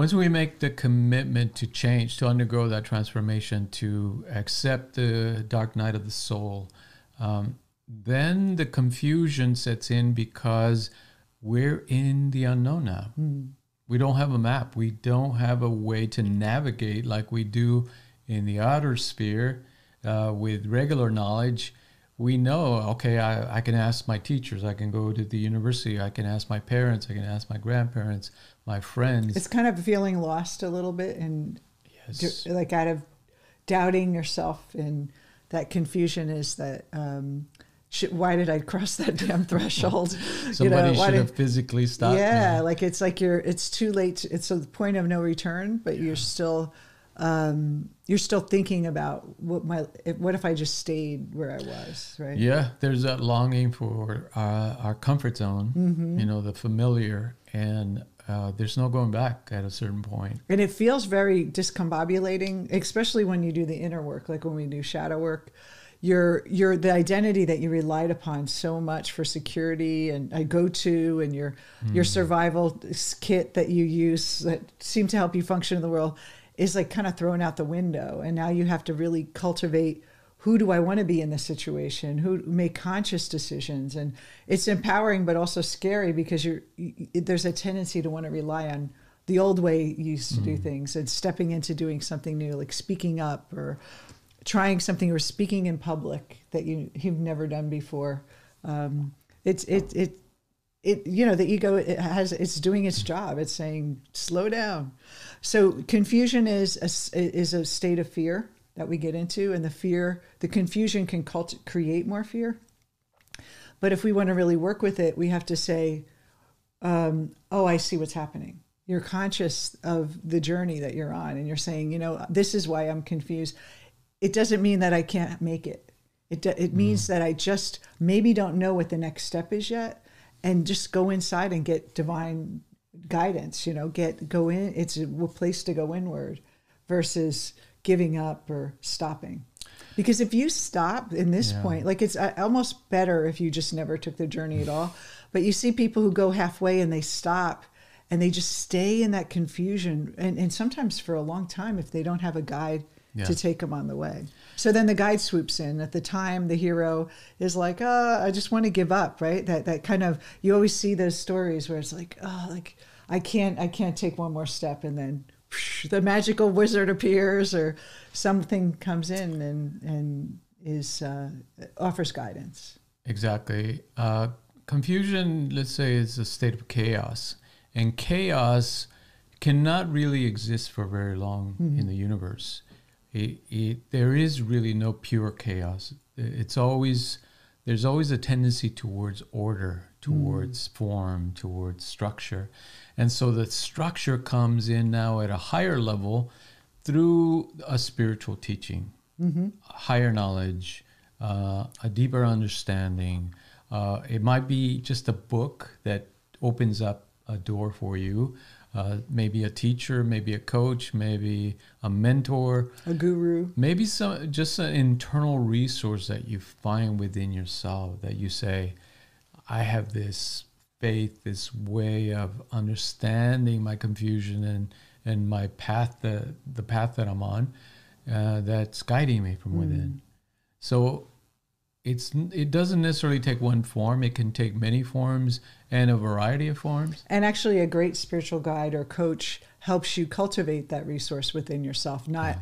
Once we make the commitment to change, to undergo that transformation, to accept the dark night of the soul, then the confusion sets in because we're in the unknown now. Mm. We don't have a map. We don't have a way to navigate like we do in the outer sphere with regular knowledge. We know, okay, I can ask my teachers, I can go to the university, I can ask my parents, I can ask my grandparents, my friends. It's kind of feeling lost a little bit and yes. Like out of doubting yourself, and that confusion is that, why did I cross that damn threshold? Somebody should have physically stopped. Yeah, me. Like it's like it's too late. It's a point of no return, but yeah. You're still thinking about what if I just stayed where I was, right? Yeah, there's that longing for our comfort zone, mm-hmm. you know, the familiar, and there's no going back at a certain point. And it feels very discombobulating, especially when you do the inner work, like when we do shadow work. You're the identity that you relied upon so much for security and I go to, and your survival kit that you use that seemed to help you function in the world, is like kind of thrown out the window. And now you have to really cultivate, who do I want to be in this situation? Who make conscious decisions? And it's empowering, but also scary, because there's a tendency to want to rely on the old way you used to do things, and stepping into doing something new, like speaking up or trying something or speaking in public that you've never done before. You know, the ego, it's doing its job. It's saying, slow down. So confusion is a state of fear that we get into, and the confusion can create more fear. But if we want to really work with it, we have to say, oh, I see what's happening. You're conscious of the journey that you're on, and you're saying, you know, this is why I'm confused. It doesn't mean that I can't make it. It means that I just maybe don't know what the next step is yet. And just go inside and get divine guidance, you know, go in. It's a place to go inward versus giving up or stopping. Because if you stop in this point, like it's almost better if you just never took the journey at all. But you see people who go halfway and they stop and they just stay in that confusion. And sometimes for a long time, if they don't have a guide to take them on the way. So then the guide swoops in. At the time, the hero is like, oh, I just want to give up, right? That kind of, you always see those stories where it's like, oh, like I can't take one more step, and then the magical wizard appears or something comes in and is offers guidance. Exactly. Confusion, let's say, is a state of chaos, and chaos cannot really exist for very long in the universe. There is really no pure chaos. There's always a tendency towards order, towards form, towards structure. And so the structure comes in now at a higher level through a spiritual teaching, higher knowledge, a deeper understanding. It might be just a book that opens up a door for you. Maybe a teacher, maybe a coach, maybe a mentor, a guru, maybe just an internal resource that you find within yourself that you say, I have this faith, this way of understanding my confusion and my path, the path that I'm on, that's guiding me from within. So it doesn't necessarily take one form. It can take many forms and a variety of forms. And actually a great spiritual guide or coach helps you cultivate that resource within yourself, not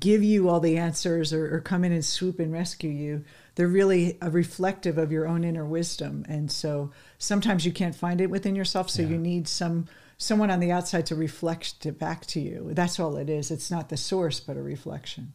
give you all the answers or come in and swoop and rescue you. They're really reflective of your own inner wisdom. And so sometimes you can't find it within yourself, so you need someone on the outside to reflect it back to you. That's all it is. It's not the source, but a reflection.